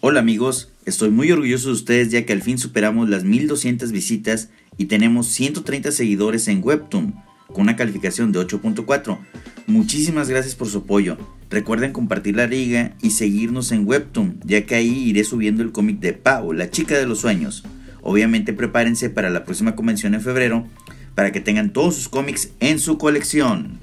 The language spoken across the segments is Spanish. Hola amigos, estoy muy orgulloso de ustedes ya que al fin superamos las 1200 visitas y tenemos 130 seguidores en Webtoon con una calificación de 8.4. Muchísimas gracias por su apoyo. Recuerden compartir la liga y seguirnos en Webtoon, ya que ahí iré subiendo el cómic de Pao, La chica de los sueños. Obviamente prepárense para la próxima convención en febrero para que tengan todos sus cómics en su colección.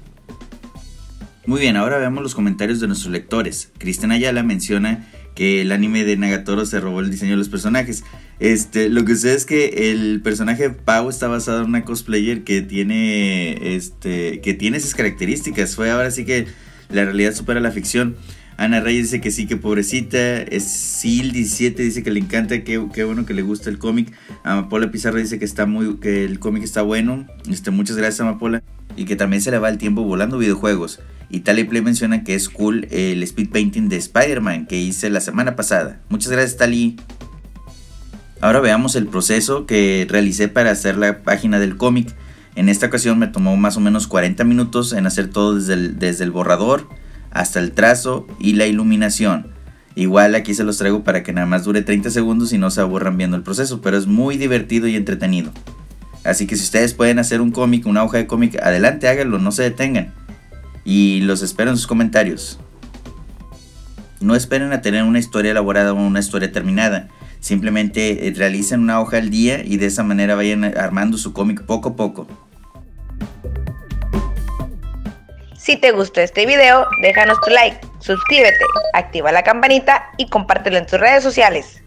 Muy bien, ahora veamos los comentarios de nuestros lectores. Cristian Ayala menciona que el anime de Nagatoro se robó el diseño de los personajes. Lo que sucede es que el personaje de Pau está basado en una cosplayer que tiene, esas características. Fue ahora sí que la realidad supera la ficción. Ana Reyes dice que sí, que pobrecita. Sil17 dice que le encanta, que bueno que le gusta el cómic. Amapola Pizarro dice que el cómic está bueno. Muchas gracias, Amapola. Y que también se le va el tiempo volando videojuegos. Y TaliPlay menciona que es cool el speed painting de Spider-Man que hice la semana pasada. Muchas gracias, Tali. Ahora veamos el proceso que realicé para hacer la página del cómic. En esta ocasión me tomó más o menos 40 minutos en hacer todo desde el borrador hasta el trazo y la iluminación. Igual aquí se los traigo para que nada más dure 30 segundos y no se aburran viendo el proceso, pero es muy divertido y entretenido. Así que si ustedes pueden hacer un cómic, una hoja de cómic, adelante, háganlo, no se detengan. Y los espero en sus comentarios. No esperen a tener una historia elaborada o una historia terminada. Simplemente realicen una hoja al día y de esa manera vayan armando su cómic poco a poco. Si te gustó este video, déjanos tu like, suscríbete, activa la campanita y compártelo en tus redes sociales.